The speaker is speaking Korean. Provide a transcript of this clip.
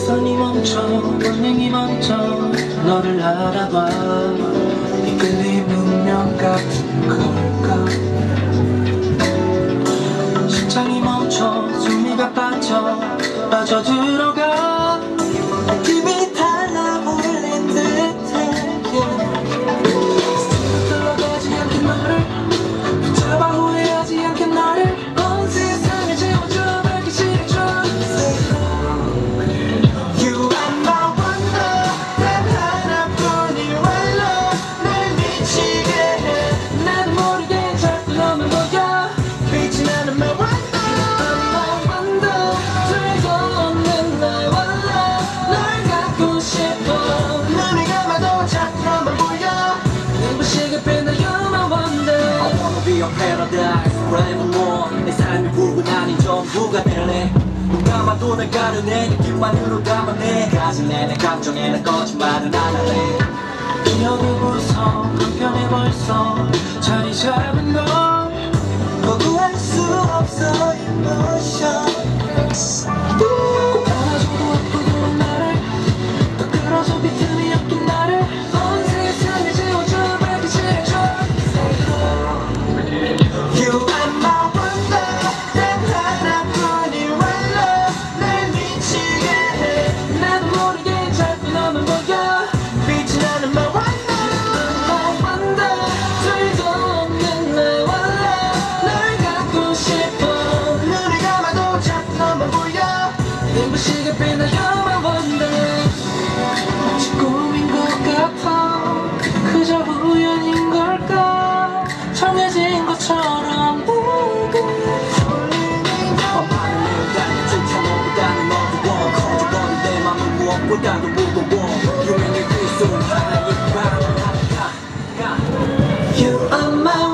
시선이 멈춰 본능이 멈춰 너를 알아봐. 이끌림 운명 같은 걸까. 심장이 멈춰 숨이가 빠져들어가. 입이 달라 불린 듯해 흘러가지 않게 너를 붙잡아. 후회하지 않게 나를 온 세상을 채워줘. 밝기 싫어줘. 내 삶이 불고 다닌 전부가 되네. 눈 감아도 날 가르네. 느낌만으로 감아내. 가슴에 내 감정에 난 거짓말은 안 할래. 기억의 구석 한편에 벌써 자리 잡은 걸 거부할 수 없어. emotion 꼭 안아줘도 아프고 나를 더 끌어줘. 비틀이 없긴 나를 온 세상에 지워줘. 밝게 지워줘. You 눈부시게 빛나 You're my wonder. 마치 꿈인 것 같아. 그저 우연인 걸까. 정해진 것처럼 보이고 엄마는 칭찬보다는 어두워. 커져버린 내 맘은 무엇보다도 무거워. 유행의 귀속 하나의 밤. You are my